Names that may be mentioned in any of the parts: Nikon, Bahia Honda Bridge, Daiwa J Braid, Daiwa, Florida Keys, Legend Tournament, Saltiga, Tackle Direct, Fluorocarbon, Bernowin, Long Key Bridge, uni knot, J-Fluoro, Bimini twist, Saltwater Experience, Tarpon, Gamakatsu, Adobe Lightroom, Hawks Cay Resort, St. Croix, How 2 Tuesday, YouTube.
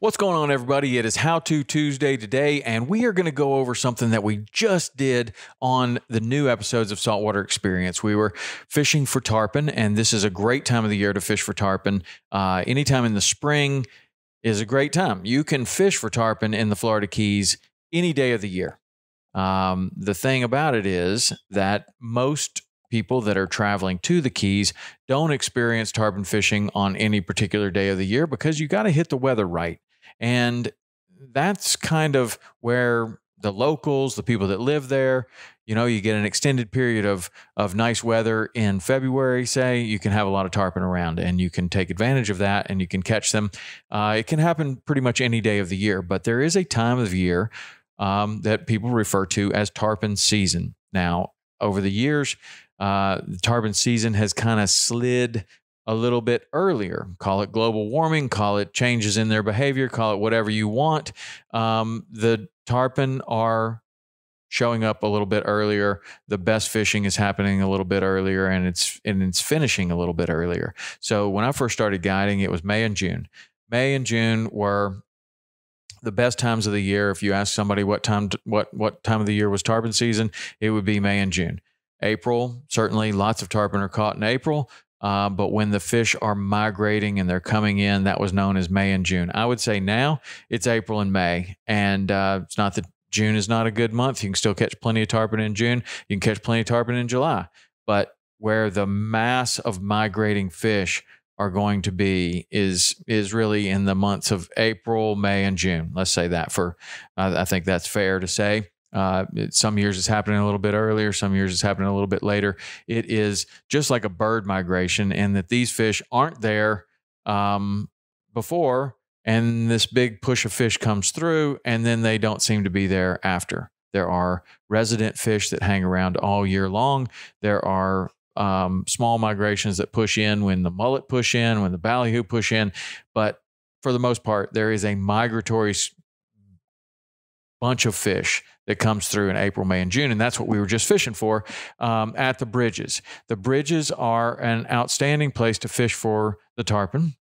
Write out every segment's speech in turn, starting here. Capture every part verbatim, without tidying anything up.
What's going on, everybody? It is How to Tuesday today, and we are going to go over something that we just did on the new episodes of Saltwater Experience. We were fishing for tarpon, and this is a great time of the year to fish for tarpon. Uh, anytime in the spring is a great time. You can fish for tarpon in the Florida Keys any day of the year. Um, the thing about it is that most people that are traveling to the Keys don't experience tarpon fishing on any particular day of the year because you got to hit the weather right. And that's kind of where the locals, the people that live there, you know, you get an extended period of, of nice weather in February, say, you can have a lot of tarpon around and you can take advantage of that and you can catch them. Uh, it can happen pretty much any day of the year, but there is a time of year um, that people refer to as tarpon season. Now, over the years, uh, the tarpon season has kind of slid a little bit earlier. Call it global warming, call it changes in their behavior, call it whatever you want. Um, the tarpon are showing up a little bit earlier. The best fishing is happening a little bit earlier, and it's and it's finishing a little bit earlier. So when I first started guiding, it was May and June. May and June were the best times of the year. If you ask somebody what time what what time of the year was tarpon season, it would be May and June. April, certainly lots of tarpon are caught in April. Uh, but when the fish are migrating and they're coming in, that was known as May and June. I would say now it's April and May, and uh, it's not that June is not a good month. You can still catch plenty of tarpon in June. You can catch plenty of tarpon in July, but where the mass of migrating fish are going to be is, is really in the months of April, May, and June. Let's say that for, uh, I think that's fair to say. Uh, it, some years it's happening a little bit earlier. Some years it's happening a little bit later. It is just like a bird migration in that these fish aren't there um, before, and this big push of fish comes through, and then they don't seem to be there after. There are resident fish that hang around all year long. There are um, small migrations that push in when the mullet push in, when the ballyhoo push in. But for the most part, there is a migratory bunch of fish that comes through in April, May, and June. And that's what we were just fishing for um, at the bridges. The bridges are an outstanding place to fish for the tarpon.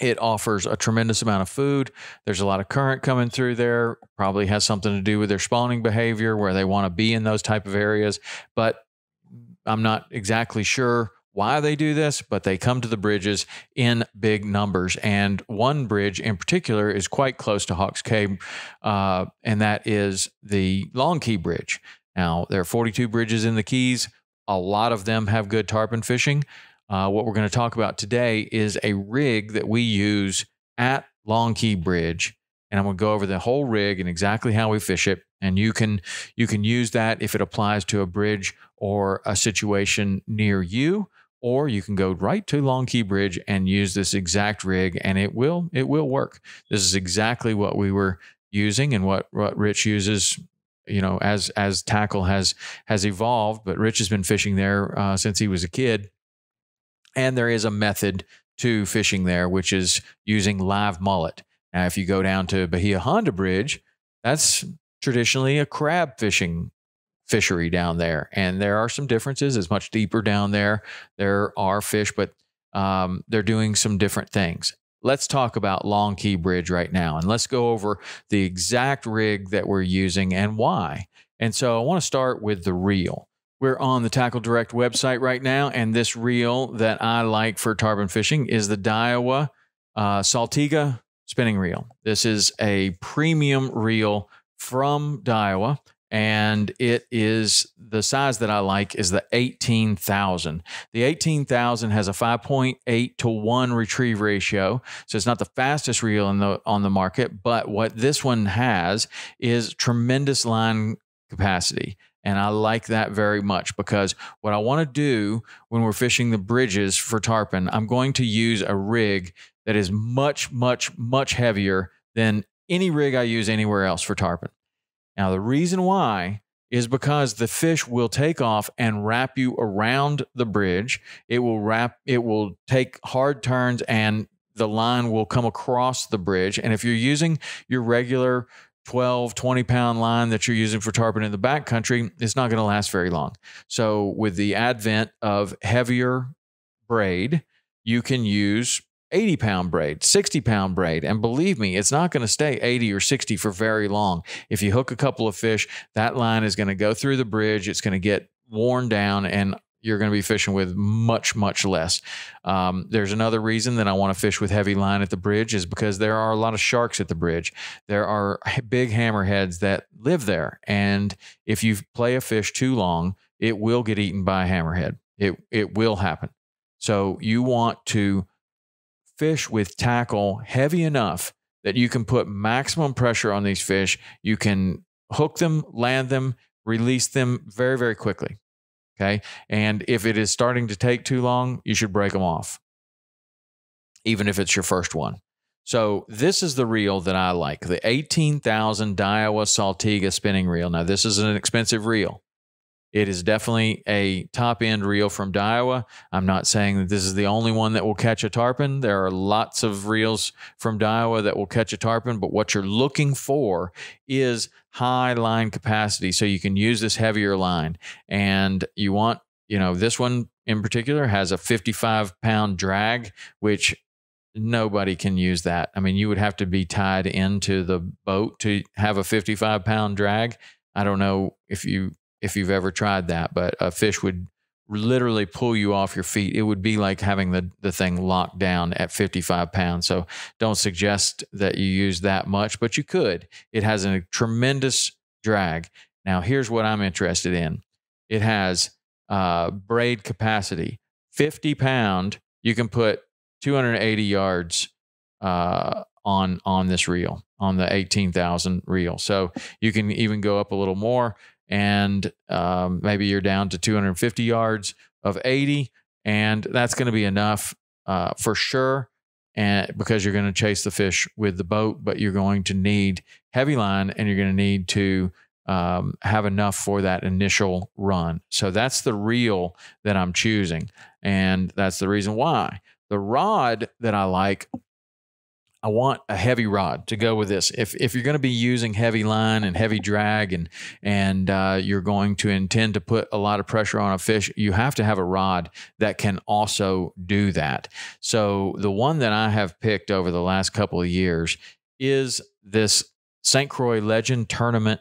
It offers a tremendous amount of food. There's a lot of current coming through there. Probably has something to do with their spawning behavior, where they want to be in those type of areas. But I'm not exactly sure why they do this, but they come to the bridges in big numbers. And one bridge in particular is quite close to Hawks Cay, uh, and that is the Long Key Bridge. Now, there are forty-two bridges in the Keys. A lot of them have good tarpon fishing. Uh, what we're going to talk about today is a rig that we use at Long Key Bridge. And I'm going to go over the whole rig and exactly how we fish it. And you can you can use that if it applies to a bridge or a situation near you, or you can go right to Long Key Bridge and use this exact rig, and it will it will work. This is exactly what we were using and what, what Rich uses, you know, as as tackle has has evolved. But Rich has been fishing there uh, since he was a kid, and there is a method to fishing there, which is using live mullet. Now, if you go down to Bahia Honda Bridge, that's traditionally a crab fishing fishery down there. And there are some differences. It's much deeper down there. There are fish, but um, they're doing some different things. Let's talk about Long Key Bridge right now, and let's go over the exact rig that we're using and why. And so I want to start with the reel. We're on the Tackle Direct website right now, and this reel that I like for tarpon fishing is the Daiwa uh, Saltiga spinning reel. This is a premium reel from Daiwa, and it is the size that I like is the eighteen thousand. The eighteen thousand has a five point eight to one retrieve ratio. So it's not the fastest reel in the, on the market, but what this one has is tremendous line capacity. And I like that very much, because what I want to do when we're fishing the bridges for tarpon, I'm going to use a rig that is much, much, much heavier than any rig I use anywhere else for tarpon. Now, the reason why is because the fish will take off and wrap you around the bridge. It will wrap, it will take hard turns, and the line will come across the bridge. And if you're using your regular twelve, twenty pound line that you're using for tarpon in the backcountry, it's not going to last very long. So with the advent of heavier braid, you can use eighty pound braid, sixty pound braid. And believe me, it's not going to stay eighty or sixty for very long. If you hook a couple of fish, that line is going to go through the bridge. It's going to get worn down and you're going to be fishing with much, much less. Um, there's another reason that I want to fish with heavy line at the bridge is because there are a lot of sharks at the bridge. There are big hammerheads that live there. And if you play a fish too long, it will get eaten by a hammerhead. It, it will happen. So you want to fish with tackle heavy enough that you can put maximum pressure on these fish. You can hook them, land them, release them very, very quickly. Okay. And if it is starting to take too long, you should break them off, even if it's your first one. So this is the reel that I like, the eighteen thousand Daiwa Saltiga spinning reel. Now, this is an expensive reel. It is definitely a top-end reel from Daiwa. I'm not saying that this is the only one that will catch a tarpon. There are lots of reels from Daiwa that will catch a tarpon, but what you're looking for is high line capacity, so you can use this heavier line. And you want, you know, this one in particular has a fifty-five pound drag, which nobody can use that. I mean, you would have to be tied into the boat to have a fifty-five pound drag. I don't know if you... if you've ever tried that, but a fish would literally pull you off your feet. It would be like having the, the thing locked down at fifty-five pounds. So don't suggest that you use that much, but you could. It has a tremendous drag. Now, here's what I'm interested in. It has uh, braid capacity. fifty pound, you can put two hundred eighty yards uh, on, on this reel, on the eighteen thousand reel. So you can even go up a little more. And um, maybe you're down to two hundred fifty yards of eighty, and that's going to be enough uh, for sure, and because you're going to chase the fish with the boat, but you're going to need heavy line, and you're going to need to um, have enough for that initial run. So that's the reel that I'm choosing, and that's the reason why. The rod that I like, I want a heavy rod to go with this. If if you're going to be using heavy line and heavy drag and and uh, you're going to intend to put a lot of pressure on a fish, you have to have a rod that can also do that. So the one that I have picked over the last couple of years is this Saint Croix Legend Tournament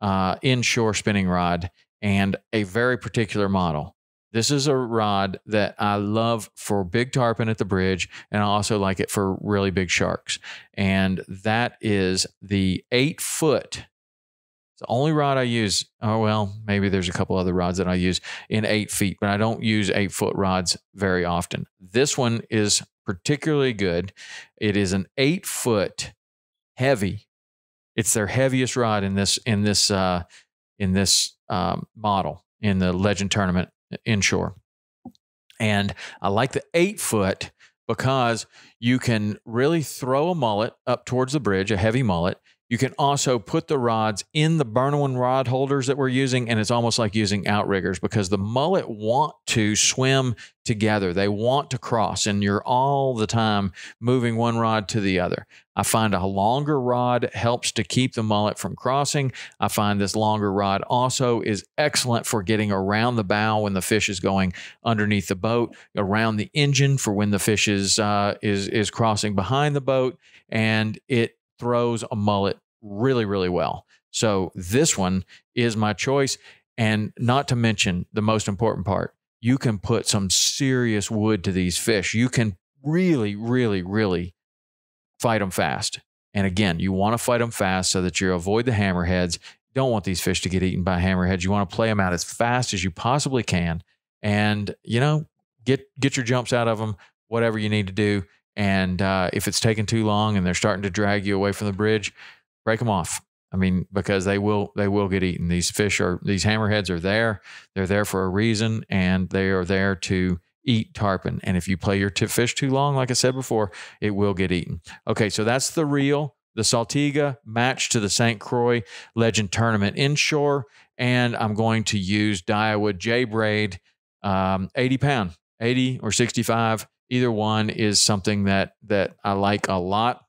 uh, inshore spinning rod, and a very particular model. This is a rod that I love for big tarpon at the bridge, and I also like it for really big sharks. And that is the eight foot. It's the only rod I use. Oh, well, maybe there's a couple other rods that I use in eight feet, but I don't use eight foot rods very often. This one is particularly good. It is an eight foot heavy. It's their heaviest rod in this, in this, uh, in this um, model in the Legend Tournament inshore. And I like the eight foot because you can really throw a mullet up towards the bridge, a heavy mullet. You can also put the rods in the Bernowin rod holders that we're using, and it's almost like using outriggers because the mullet want to swim together. They want to cross, and you're all the time moving one rod to the other. I find a longer rod helps to keep the mullet from crossing. I find this longer rod also is excellent for getting around the bow when the fish is going underneath the boat, around the engine for when the fish is, uh, is, is crossing behind the boat, and it throws a mullet really, really well. So this one is my choice. And not to mention the most important part, you can put some serious wood to these fish. You can really, really, really fight them fast. And again, you want to fight them fast so that you avoid the hammerheads. Don't want these fish to get eaten by hammerheads. You want to play them out as fast as you possibly can. And, you know, get, get your jumps out of them, whatever you need to do. And uh, if it's taking too long and they're starting to drag you away from the bridge, break them off. I mean, because they will they will get eaten. These fish are, these hammerheads are there. They're there for a reason, and they are there to eat tarpon. And if you play your tip fish too long, like I said before, it will get eaten. Okay, so that's the reel, the Saltiga match to the Saint Croix Legend Tournament inshore. And I'm going to use Daiwa J Braid, um, eighty pound, eighty or sixty-five. Either one is something that, that I like a lot.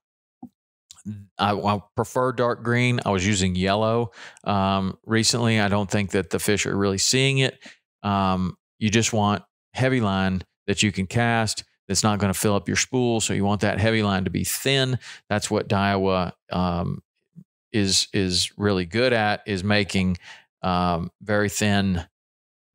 I, I prefer dark green. I was using yellow um, recently. I don't think that the fish are really seeing it. Um, you just want heavy line that you can cast, It's not going to fill up your spool. So you want that heavy line to be thin. That's what Daiwa um, is, is really good at, is making um, very thin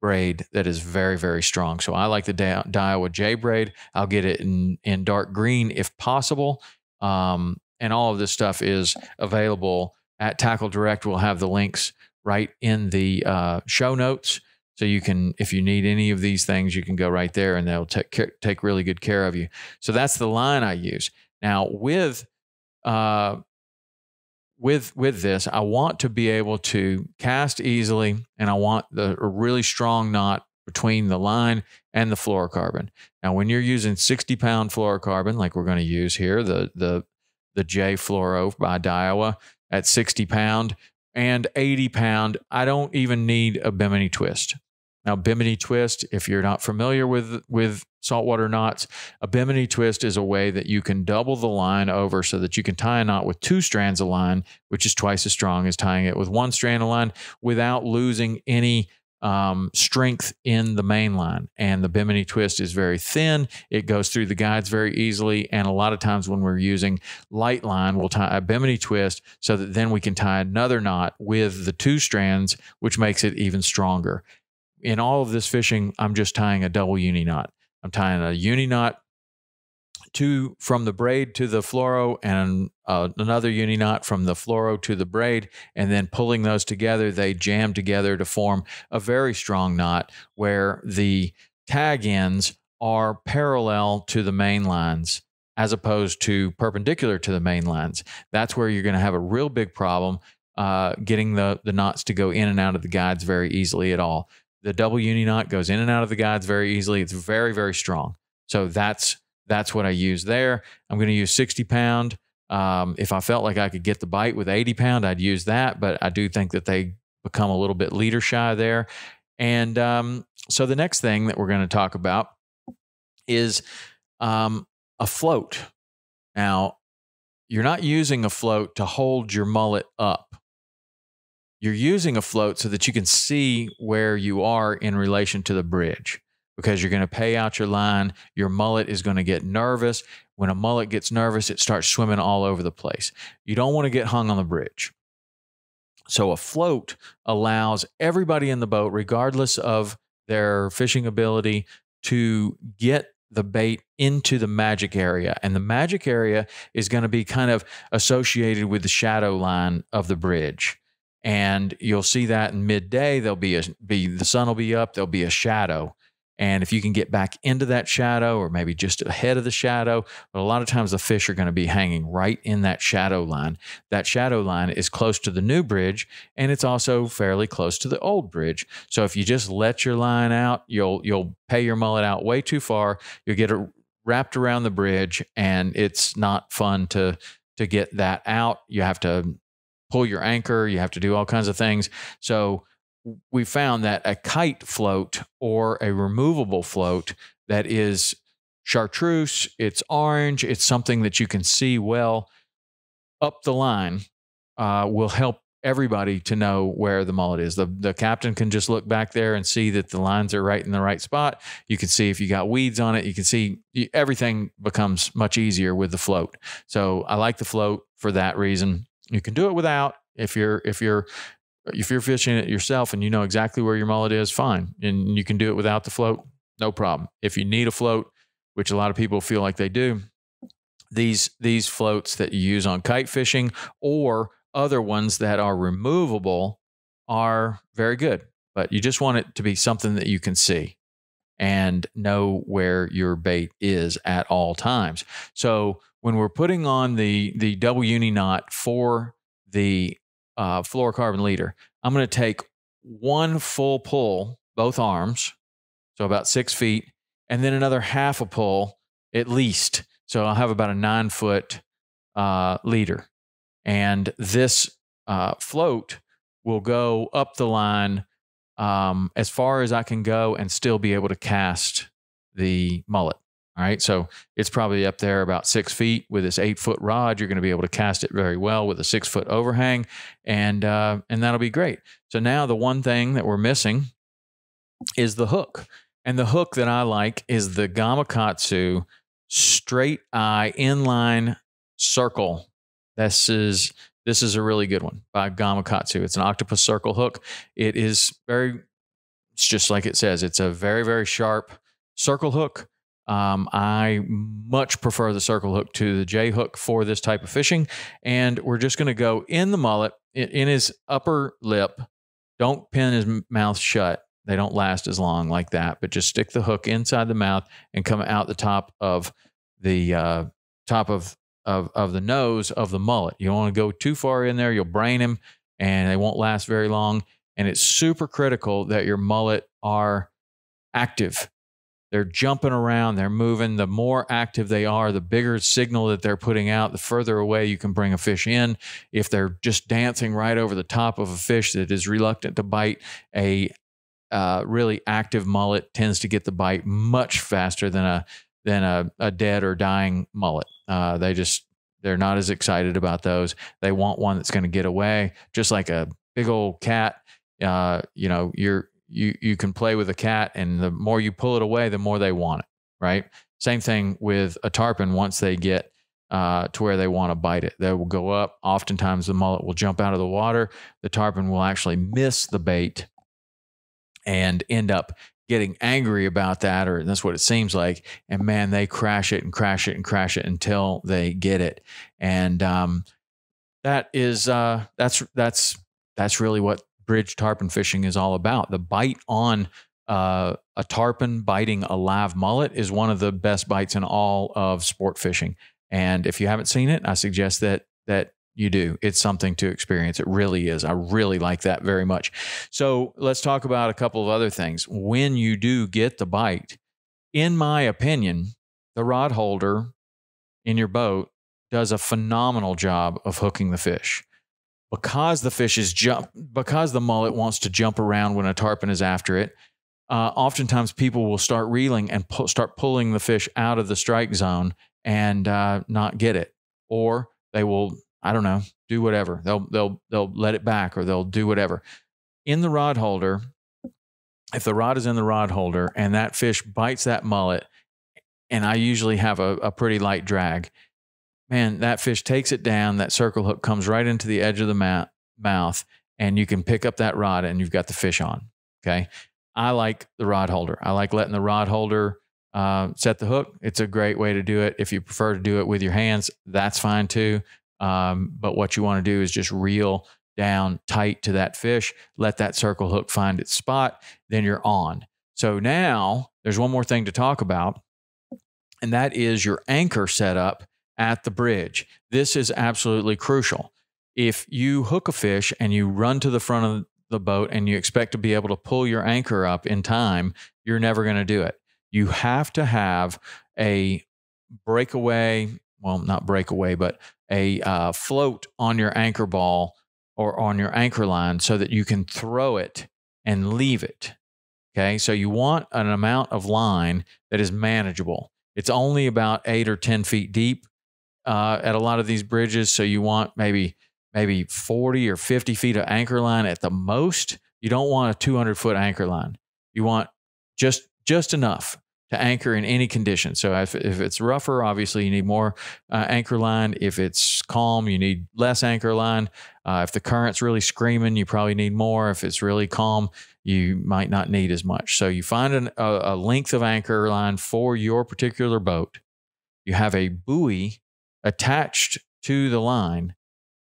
braid that is very, very strong. So I like the Daiwa J Braid. I'll get it in, in dark green if possible. Um, and all of this stuff is available at Tackle Direct. We'll have the links right in the uh, show notes. So you can, if you need any of these things, you can go right there and they'll take care, take really good care of you. So that's the line I use. Now with, uh, with, with this, I want to be able to cast easily, and I want the a really strong knot between the line and the fluorocarbon. Now, when you're using sixty pound fluorocarbon, like we're going to use here, the, the, the J-Fluoro by Daiwa at sixty pound and eighty pound, I don't even need a Bimini twist. Now, Bimini twist, if you're not familiar with, with saltwater knots, a Bimini twist is a way that you can double the line over so that you can tie a knot with two strands of line, which is twice as strong as tying it with one strand of line without losing any um, strength in the main line. And the Bimini twist is very thin. It goes through the guides very easily. And a lot of times when we're using light line, we'll tie a Bimini twist so that then we can tie another knot with the two strands, which makes it even stronger. In all of this fishing, I'm just tying a double uni knot. I'm tying a uni knot to, from the braid to the fluoro, and uh, another uni knot from the fluoro to the braid, and then pulling those together, they jam together to form a very strong knot where the tag ends are parallel to the main lines as opposed to perpendicular to the main lines. That's where you're going to have a real big problem uh, getting the, the knots to go in and out of the guides very easily at all. The double uni knot goes in and out of the guides very easily. It's very, very strong. So that's that's what I use there. I'm going to use sixty pound. Um, if I felt like I could get the bite with eighty pound, I'd use that. But I do think that they become a little bit leader shy there. And um, so the next thing that we're going to talk about is um, a float. Now, you're not using a float to hold your mullet up. You're using a float so that you can see where you are in relation to the bridge, because you're going to pay out your line. Your mullet is going to get nervous. When a mullet gets nervous, it starts swimming all over the place. You don't want to get hung on the bridge. So a float allows everybody in the boat, regardless of their fishing ability, to get the bait into the magic area. And the magic area is going to be kind of associated with the shadow line of the bridge. And you'll see that in midday, there'll be a, be the sun will be up, there'll be a shadow. And if you can get back into that shadow, or maybe just ahead of the shadow, but a lot of times the fish are going to be hanging right in that shadow line. That shadow line is close to the new bridge, and it's also fairly close to the old bridge. So if you just let your line out, you'll you'll pay your mullet out way too far. You'll get it wrapped around the bridge, and it's not fun to to get that out. You have to pull your anchor, you have to do all kinds of things. So we found that a kite float or a removable float that is chartreuse, it's orange, it's something that you can see well up the line, uh, will help everybody to know where the mullet is. The, the captain can just look back there and see that the lines are right in the right spot. You can see if you got weeds on it, you can see you, everything becomes much easier with the float. So I like the float for that reason. You can do it without. If you're, if you're, if you're fishing it yourself and you know exactly where your mullet is, fine. And you can do it without the float. No problem. If you need a float, which a lot of people feel like they do, these, these floats that you use on kite fishing or other ones that are removable are very good, but you just want it to be something that you can see and know where your bait is at all times. So when we're putting on the, the double uni knot for the uh, fluorocarbon leader, I'm going to take one full pull, both arms, so about six feet, and then another half a pull at least. So I'll have about a nine foot uh, leader. And this uh, float will go up the line um, as far as I can go and still be able to cast the mullet. All right, so it's probably up there about six feet with this eight foot rod. You're going to be able to cast it very well with a six foot overhang, and uh, and that'll be great. So now the one thing that we're missing is the hook, and the hook that I like is the Gamakatsu straight eye inline circle. This is, this is a really good one by Gamakatsu. It's an octopus circle hook. It is very, it's just like it says, it's a very, very sharp circle hook. Um, I much prefer the circle hook to the J hook for this type of fishing. And we're just going to go in the mullet, in, in his upper lip. Don't pin his mouth shut. They don't last as long like that, but just stick the hook inside the mouth and come out the top of the uh, top of, of, of the nose of the mullet. You don't want to go too far in there. You'll brain him and they won't last very long. And it's super critical that your mullet are active. They're jumping around. They're moving. The more active they are, the bigger signal that they're putting out, the further away you can bring a fish in. If they're just dancing right over the top of a fish that is reluctant to bite, a uh, really active mullet tends to get the bite much faster than a than a, a dead or dying mullet. Uh, they just, they're not as excited about those. They want one that's going to get away, just like a big old cat. Uh, you know, you're, You, you can play with a cat, and the more you pull it away, the more they want it, right? Same thing with a tarpon. Once they get uh, to where they want to bite it, they will go up. Oftentimes, the mullet will jump out of the water. The tarpon will actually miss the bait and end up getting angry about that, or that's what it seems like. And, man, they crash it and crash it and crash it until they get it. And um, that is uh, that's, that's, that's really what bridge tarpon fishing is all about. The bite on uh, a tarpon biting a live mullet is one of the best bites in all of sport fishing. And if you haven't seen it, I suggest that that you do. It's something to experience. It really is. I really like that very much. So let's talk about a couple of other things. When you do get the bite, in my opinion, the rod holder in your boat does a phenomenal job of hooking the fish. Because the fish is jump, because the mullet wants to jump around when a tarpon is after it, uh, oftentimes people will start reeling and pu start pulling the fish out of the strike zone and uh, not get it, or they will, I don't know, do whatever. They'll they'll they'll let it back, or they'll do whatever. In the rod holder, if the rod is in the rod holder and that fish bites that mullet, and I usually have a, a pretty light drag. Man, that fish takes it down. That circle hook comes right into the edge of the mouth, and you can pick up that rod, and you've got the fish on. Okay, I like the rod holder. I like letting the rod holder uh, set the hook. It's a great way to do it. If you prefer to do it with your hands, that's fine too. Um, but what you want to do is just reel down tight to that fish, let that circle hook find its spot, then you're on. So now there's one more thing to talk about, and that is your anchor setup at the bridge. This is absolutely crucial. If you hook a fish and you run to the front of the boat and you expect to be able to pull your anchor up in time, you're never going to do it. You have to have a breakaway, well, not breakaway, but a uh, float on your anchor ball or on your anchor line so that you can throw it and leave it. Okay, so you want an amount of line that is manageable. It's only about eight or ten feet deep Uh, at a lot of these bridges. So you want maybe, maybe forty or fifty feet of anchor line at the most. You don't want a two hundred foot anchor line. You want just, just enough to anchor in any condition. So if, if it's rougher, obviously you need more uh, anchor line. If it's calm, you need less anchor line. Uh, if the current's really screaming, you probably need more. If it's really calm, you might not need as much. So you find an, a, a length of anchor line for your particular boat. You have a buoy attached to the line,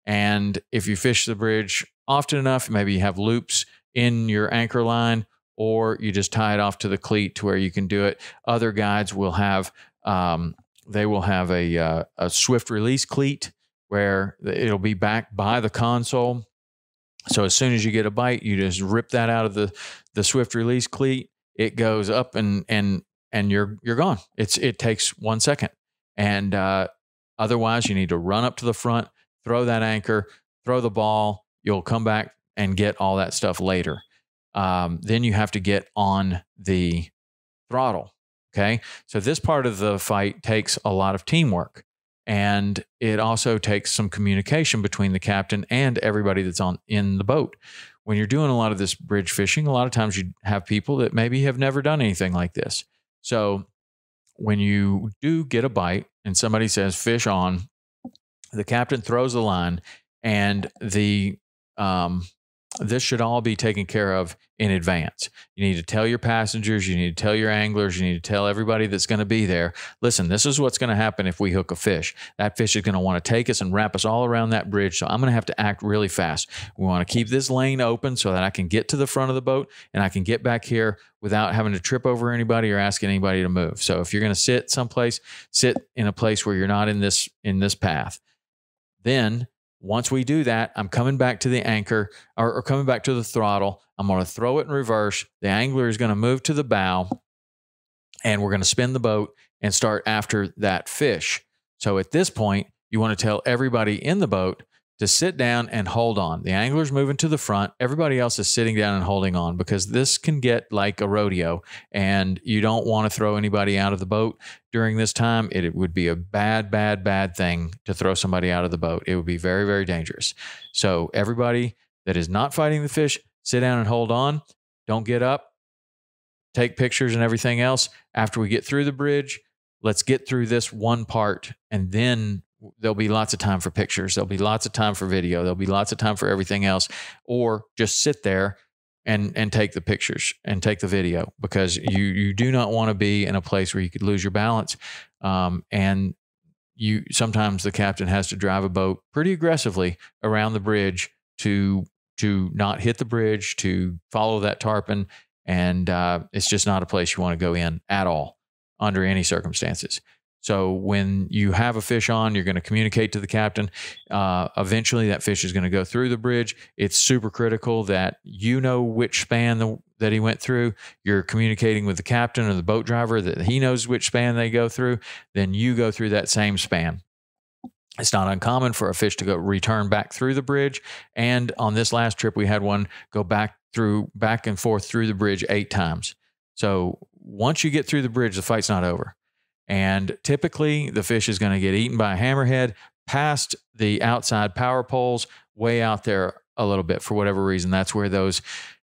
and if you fish the bridge often enough, maybe you have loops in your anchor line, or you just tie it off to the cleat to where you can do it. Other guides will have um, they will have a uh, a swift release cleat where it'll be back by the console. So as soon as you get a bite, you just rip that out of the the swift release cleat. It goes up and and and you're you're gone. It's it takes one second and. Uh, Otherwise, you need to run up to the front, throw that anchor, throw the ball. You'll come back and get all that stuff later. Um, then you have to get on the throttle, okay? So this part of the fight takes a lot of teamwork, and it also takes some communication between the captain and everybody that's on in the boat. When you're doing a lot of this bridge fishing, a lot of times you have people that maybe have never done anything like this. So when you do get a bite and somebody says fish on, the captain throws the line, and the um, this should all be taken care of in advance. You need to tell your passengers, you need to tell your anglers, you need to tell everybody that's going to be there, listen, this is what's going to happen if we hook a fish. That fish is going to want to take us and wrap us all around that bridge, so I'm going to have to act really fast. We want to keep this lane open so that I can get to the front of the boat and I can get back here without having to trip over anybody or asking anybody to move. So if you're going to sit someplace, sit in a place where you're not in this, in this path. Then once we do that, I'm coming back to the anchor or, or coming back to the throttle. I'm going to throw it in reverse. The angler is going to move to the bow, and we're going to spin the boat and start after that fish. So at this point, you want to tell everybody in the boat to sit down and hold on. The angler's moving to the front. Everybody else is sitting down and holding on, because this can get like a rodeo, and you don't want to throw anybody out of the boat during this time. It, it would be a bad, bad, bad thing to throw somebody out of the boat. It would be very, very dangerous. So everybody that is not fighting the fish, sit down and hold on. Don't get up. Take pictures and everything else. After we get through the bridge, let's get through this one part, and then there'll be lots of time for pictures. There'll be lots of time for video. There'll be lots of time for everything else, or just sit there and, and take the pictures and take the video, because you, you do not want to be in a place where you could lose your balance. Um, and you, sometimes the captain has to drive a boat pretty aggressively around the bridge to, to not hit the bridge, to follow that tarpon. And, uh, it's just not a place you want to go in at all under any circumstances. So when you have a fish on, you're going to communicate to the captain. Uh, eventually, that fish is going to go through the bridge. It's super critical that you know which span the, that he went through. You're communicating with the captain or the boat driver that he knows which span they go through. Then you go through that same span. It's not uncommon for a fish to go return back through the bridge. And on this last trip, we had one go back through, back and forth through the bridge eight times. So once you get through the bridge, the fight's not over. And typically the fish is going to get eaten by a hammerhead past the outside power poles, way out there a little bit. For whatever reason, that's where those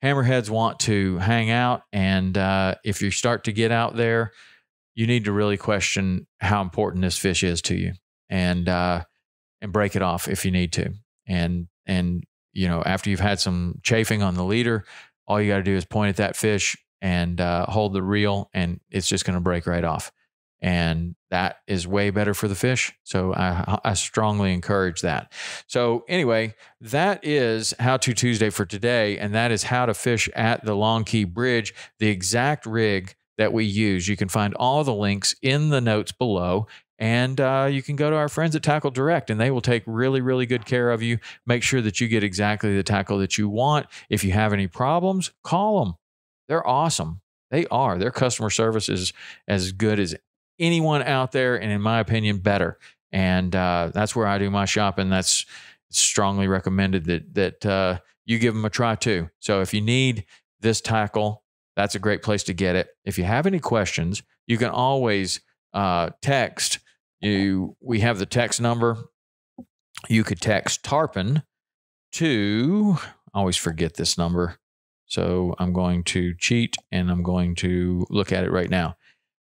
hammerheads want to hang out. And uh, if you start to get out there, you need to really question how important this fish is to you, and uh, and break it off if you need to. And, and you know, after you've had some chafing on the leader, all you got to do is point at that fish and uh, hold the reel, and it's just going to break right off. And that is way better for the fish. So I, I strongly encourage that. So anyway, that is How to Tuesday for today. And that is how to fish at the Long Key Bridge, the exact rig that we use. You can find all the links in the notes below. And uh, you can go to our friends at Tackle Direct, and they will take really, really good care of you. Make sure that you get exactly the tackle that you want. If you have any problems, call them. They're awesome. They are. Their customer service is as good as anyone out there, and in my opinion, better. And uh, that's where I do my shopping. That's strongly recommended that that uh, you give them a try too. So if you need this tackle, that's a great place to get it. If you have any questions, you can always uh, text. You we have the text number. You could text Tarpon to. I always forget this number, so I'm going to cheat and I'm going to look at it right now.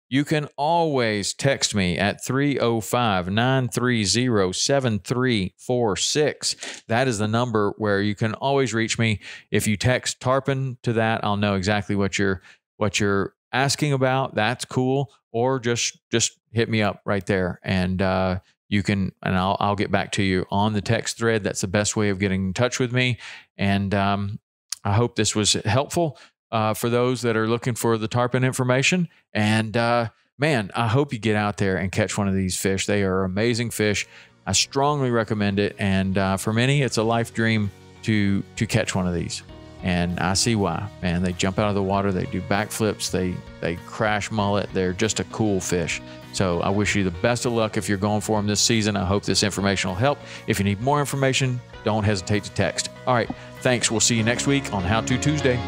You can always text me at three oh five, nine three oh, seven three four six. That is the number where you can always reach me. If you text Tarpon to that, I'll know exactly what you're what you're asking about. That's cool. Or just just hit me up right there, and uh, you can and I'll I'll get back to you on the text thread. That's the best way of getting in touch with me. And um, I hope this was helpful. Uh, for those that are looking for the tarpon information. And uh, man, I hope you get out there and catch one of these fish. They are amazing fish. I strongly recommend it. And uh, for many, it's a life dream to, to catch one of these. And I see why, man. They jump out of the water. They do backflips. They, they crash mullet. They're just a cool fish. So I wish you the best of luck if you're going for them this season. I hope this information will help. If you need more information, don't hesitate to text. All right, thanks. We'll see you next week on How to Tuesday.